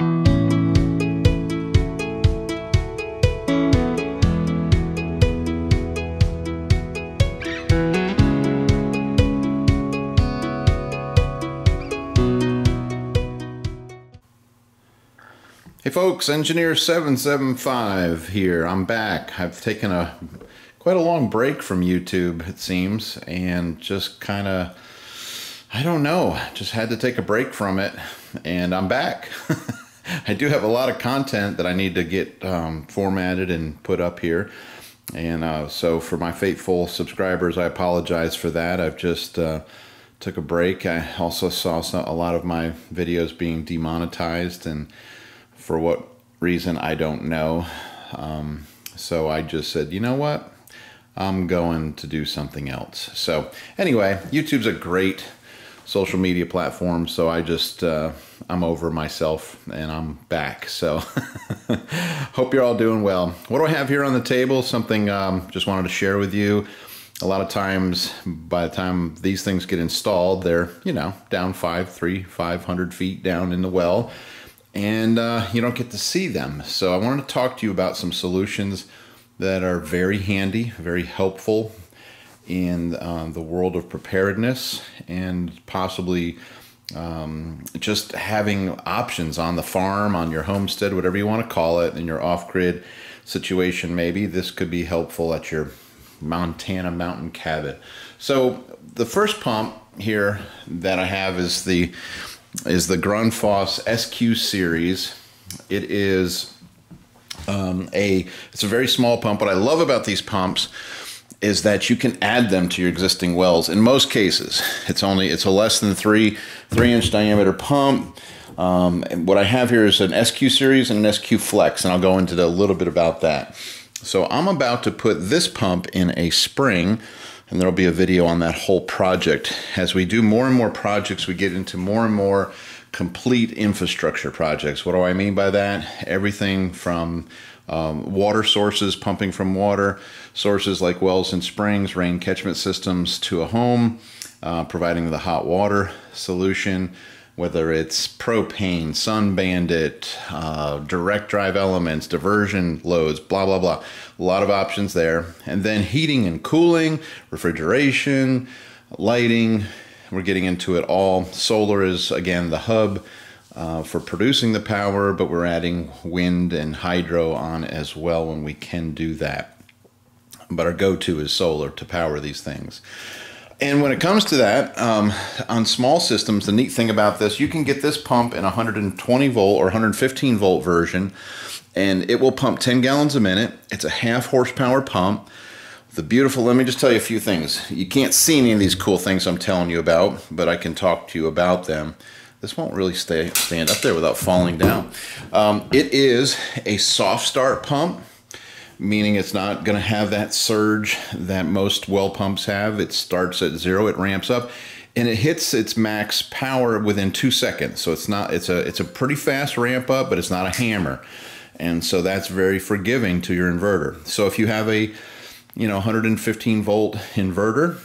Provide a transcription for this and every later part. Hey folks, Engineer 775 here. I'm back. I've taken quite a long break from YouTube, it seems, and just kind of, I don't know, just had to take a break from it, and I'm back. I do have a lot of content that I need to get formatted and put up here, and so for my faithful subscribers, I apologize for that. I've just took a break. I also saw a lot of my videos being demonetized, and for what reason, I don't know. So I just said, you know what? I'm going to do something else. So anyway, YouTube's a great social media platform. So I just, I'm over myself and I'm back. So hope you're all doing well. What do I have here on the table? Something just wanted to share with you. A lot of times, by the time these things get installed, they're, you know, down 500 feet down in the well. And you don't get to see them. So I wanted to talk to you about some solutions that are very handy, very helpful in the world of preparedness, and possibly just having options on the farm, on your homestead, whatever you want to call it, in your off-grid situation maybe. This could be helpful at your Montana mountain cabin. So the first pump here that I have is the Grundfos SQ series. It is it's a very small pump. What I love about these pumps is that you can add them to your existing wells. In most cases, it's a less than three inch diameter pump. And what I have here is an SQ series and an SQ flex, and I'll go into a little bit about that. So I'm about to put this pump in a spring, and there'll be a video on that whole project. As we do more and more projects, we get into more and more complete infrastructure projects. What do I mean by that? Everything from water sources, pumping from water sources like wells and springs, rain catchment systems, to a home, providing the hot water solution, whether it's propane, Sun Bandit, direct drive elements, diversion loads, blah, blah, blah. A lot of options there. And then heating and cooling, refrigeration, lighting, we're getting into it all. Solar is, again, the hub for producing the power, but we're adding wind and hydro on as well when we can do that. But our go-to is solar to power these things. And when it comes to that, on small systems, the neat thing about this, you can get this pump in 120 volt or 115 volt version, and it will pump 10 gallons a minute. It's a half horsepower pump. The beautiful, let me just tell you a few things. You can't see any of these cool things I'm telling you about, but I can talk to you about them. This won't really stand up there without falling down. It is a soft start pump, meaning it's not going to have that surge that most well pumps have. It starts at zero, it ramps up, and it hits its max power within 2 seconds. So it's a pretty fast ramp up, but it's not a hammer. And so that's very forgiving to your inverter. So if you have a 115 volt inverter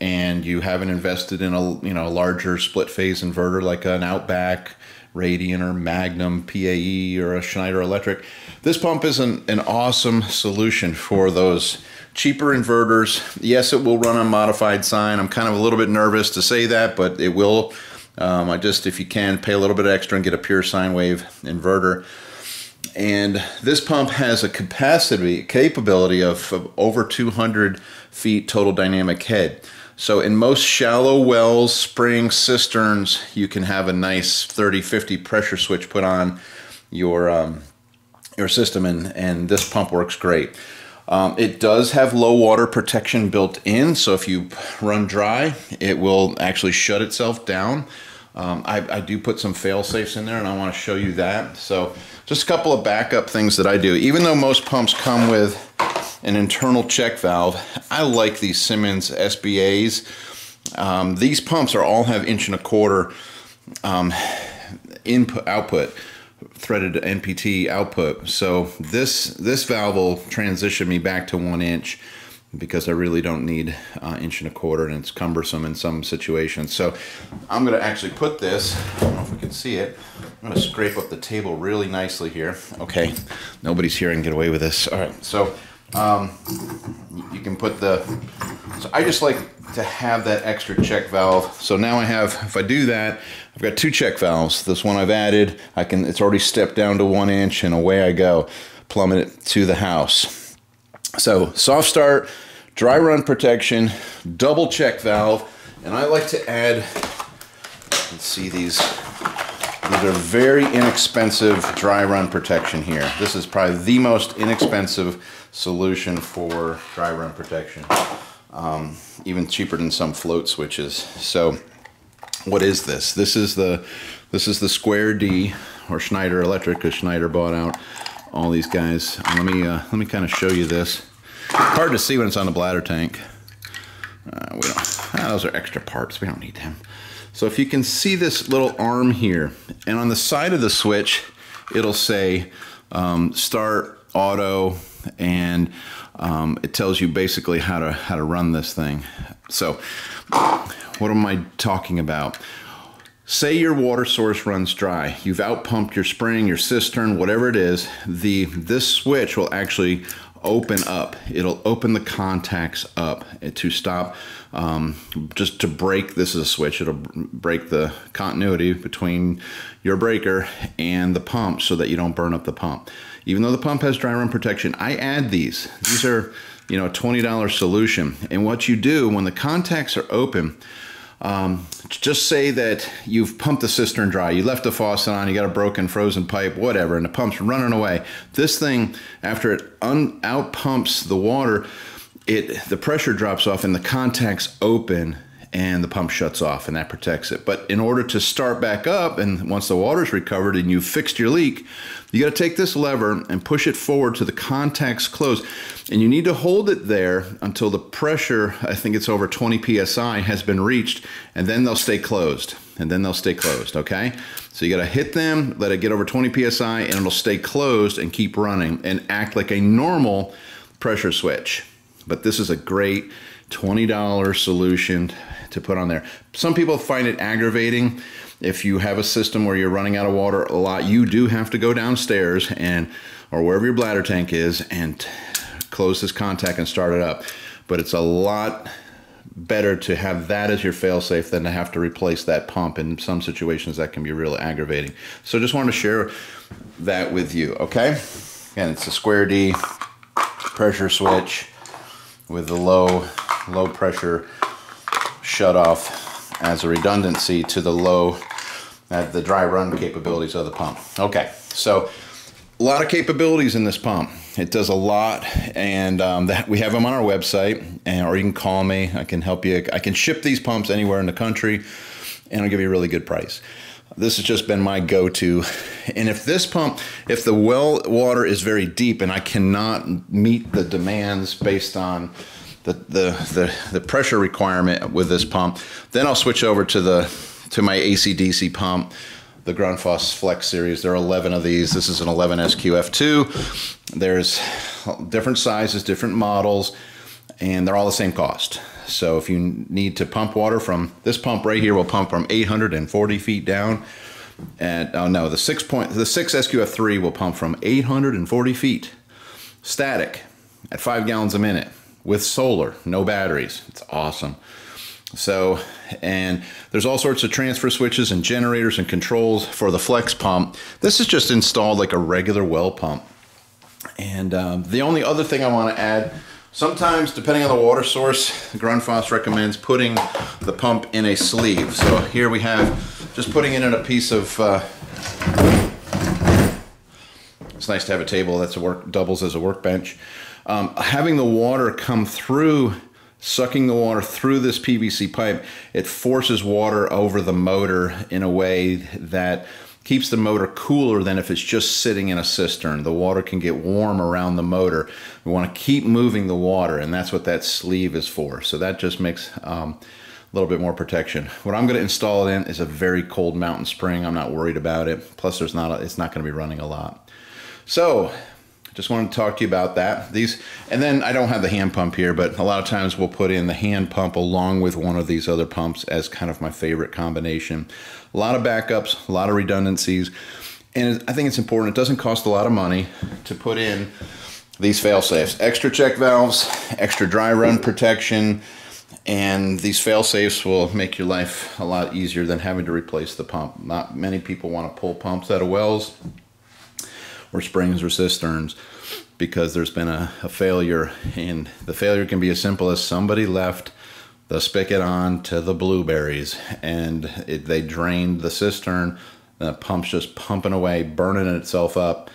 and you haven't invested in a larger split phase inverter like an Outback, Radian, or Magnum, PAE, or a Schneider Electric, this pump is an awesome solution for those cheaper inverters. Yes, it will run on modified sine. I'm kind of a little bit nervous to say that, but it will. I just, if you can, pay a little bit extra and get a pure sine wave inverter. And this pump has a capability of over 200 feet total dynamic head. So in most shallow wells, springs, cisterns, you can have a nice 30-50 pressure switch put on your system, and this pump works great. It does have low water protection built in, so if you run dry, it will actually shut itself down. I do put some fail safes in there, and I want to show you that. So just a couple of backup things that I do. Even though most pumps come with an internal check valve, I like these Simmons SBAs. These pumps are all have 1.25 inch input output, threaded NPT output. So this valve will transition me back to 1 inch. because I really don't need inch and a quarter, and it's cumbersome in some situations. So I'm gonna actually put this, I don't know if we can see it, I'm gonna scrape up the table really nicely here. Okay, nobody's here and get away with this. All right, so you can put the, so I just like to have that extra check valve. So now I have, if I do that, I've got two check valves. This one I've added, I can, it's already stepped down to 1 inch, and away I go, plummet it to the house. So soft start, dry run protection, double check valve, and I like to add, let's see, these are very inexpensive dry run protection here. This is probably the most inexpensive solution for dry run protection, even cheaper than some float switches. So what is this? This is the Square D, or Schneider Electric, because Schneider bought out all these guys. Let me kind of show you this. Hard to see when it's on the bladder tank. We don't, those are extra parts, we don't need them. So if you can see this little arm here, and on the side of the switch, it'll say start, auto, and it tells you basically how to run this thing. So what am I talking about? Say your water source runs dry. You've outpumped your spring, your cistern, whatever it is. This switch will actually open up. It'll open the contacts up to stop, just to break. This is a switch. It'll break the continuity between your breaker and the pump so that you don't burn up the pump. Even though the pump has dry run protection, I add these. These are, you know, a $20 solution. And what you do when the contacts are open, just say that you've pumped the cistern dry, you left the faucet on, you got a broken frozen pipe, whatever, and the pump's running away. This thing, after it out pumps the water, the pressure drops off and the contacts open and the pump shuts off, and that protects it. But in order to start back up, and once the water's recovered and you've fixed your leak, you gotta take this lever and push it forward to the contacts close. And you need to hold it there until the pressure, I think it's over 20 PSI, has been reached, and then they'll stay closed. And then they'll stay closed, okay? So you gotta hit them, let it get over 20 PSI, and it'll stay closed and keep running and act like a normal pressure switch. But this is a great $20 solution to put on there. Some people find it aggravating. If you have a system where you're running out of water a lot, you do have to go downstairs and, or wherever your bladder tank is, and close this contact and start it up. But it's a lot better to have that as your fail-safe than to have to replace that pump. In some situations that can be really aggravating. So just wanted to share that with you, okay? Again, it's a Square D pressure switch with the low pressure shut off as a redundancy to the low, the dry run capabilities of the pump. Okay, so a lot of capabilities in this pump. It does a lot, and we have them on our website, and or you can call me. I can help you. I can ship these pumps anywhere in the country, and I'll give you a really good price. This has just been my go-to. And if this pump, if the well water is very deep and I cannot meet the demands based on the pressure requirement with this pump, then I'll switch over to my ACDC pump, the Grundfos Flex series. There are 11 of these. This is an 11 SQF2. There's different sizes, different models, and they're all the same cost. So if you need to pump water from this pump right here, will pump from 840 feet down. And oh no, the six SQF3 will pump from 840 feet, static, at 5 gallons a minute with solar, no batteries. It's awesome. So, and there's all sorts of transfer switches and generators and controls for the Flex pump. This is just installed like a regular well pump. And the only other thing I want to add. Sometimes, depending on the water source, Grundfos recommends putting the pump in a sleeve. So here we have just putting it in a piece of, it's nice to have a table that's doubles as a workbench. Having the water come through, sucking the water through this PVC pipe, it forces water over the motor in a way that keeps the motor cooler than if it's just sitting in a cistern. The water can get warm around the motor. We want to keep moving the water, and that's what that sleeve is for. So that just makes a little bit more protection. What I'm going to install it in is a very cold mountain spring. I'm not worried about it. Plus, it's not going to be running a lot. So Just wanted to talk to you about that. These, and then I don't have the hand pump here, but a lot of times we'll put in the hand pump along with one of these other pumps as kind of my favorite combination. A lot of backups, a lot of redundancies, and I think it's important. It doesn't cost a lot of money to put in these fail safes. Extra check valves, extra dry run protection, and these fail safes will make your life a lot easier than having to replace the pump. Not many people want to pull pumps out of wells or springs or cisterns because there's been a failure, and the failure can be as simple as somebody left the spigot on to the blueberries and they drained the cistern. The pump's just pumping away, burning itself up,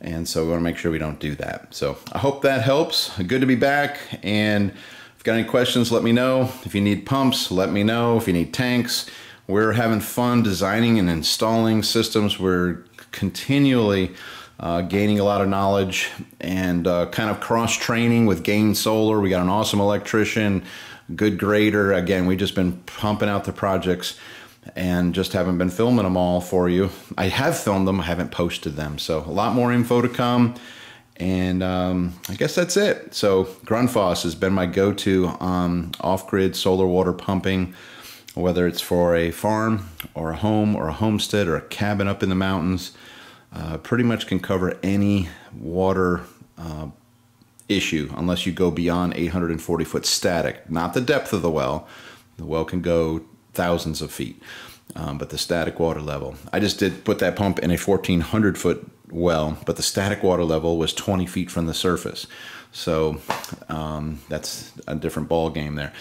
and so we want to make sure we don't do that. So I hope that helps. Good to be back, and if you've got any questions, let me know. If you need pumps, let me know. If you need tanks, we're having fun designing and installing systems. We're continually gaining a lot of knowledge and kind of cross-training with Gain Solar. We got an awesome electrician, good grader. Again, we've just been pumping out the projects and just haven't been filming them all for you. I have filmed them, I haven't posted them. So a lot more info to come, and I guess that's it. So Grundfos has been my go-to off-grid solar water pumping, whether it's for a farm or a home or a homestead or a cabin up in the mountains. Pretty much can cover any water issue unless you go beyond 840 foot static. Not the depth of the well. The well can go thousands of feet, but the static water level. I just did put that pump in a 1400 foot well, but the static water level was 20 feet from the surface. So that's a different ball game there.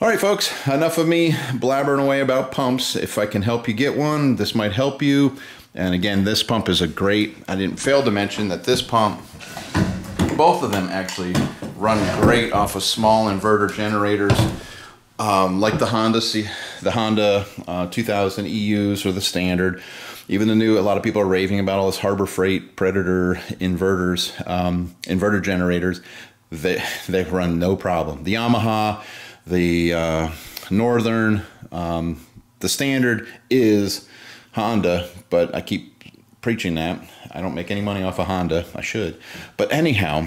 All right, folks, enough of me blabbering away about pumps. If I can help you get one, this might help you. And again, this pump is a great, I didn't fail to mention that this pump, both of them actually run great off of small inverter generators, like the Honda 2000 EUs or the standard, even the new. A lot of people are raving about all this Harbor Freight Predator inverters, inverter generators. They run no problem. The Yamaha, the Northern, the standard is Honda, but I keep preaching that. I don't make any money off of Honda. I should. But anyhow,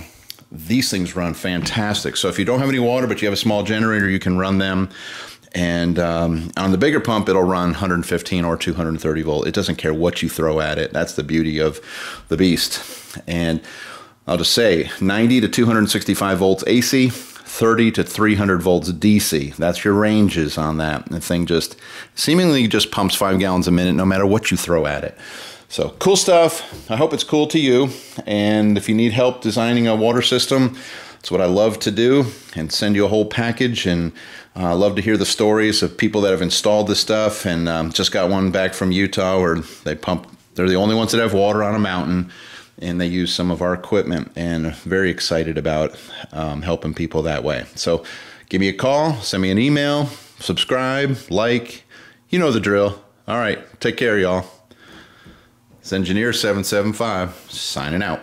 these things run fantastic. So if you don't have any water, but you have a small generator, you can run them. And on the bigger pump, it'll run 115 or 230 volt. It doesn't care what you throw at it. That's the beauty of the beast. And I'll just say 90 to 265 volts AC, 30 to 300 volts DC. That's your ranges on that. The thing just seemingly just pumps 5 gallons a minute no matter what you throw at it. So cool stuff. I hope it's cool to you. And if you need help designing a water system, that's what I love to do, and send you a whole package. And I love to hear the stories of people that have installed this stuff. And just got one back from Utah where they pump. They're the only ones that have water on a mountain, and they use some of our equipment, and very excited about helping people that way. So give me a call, send me an email, subscribe, like, you know the drill. All right, take care, y'all. It's Engineer 775 signing out.